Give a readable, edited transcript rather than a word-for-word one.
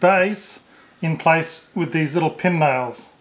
Base in place with these little pin nails.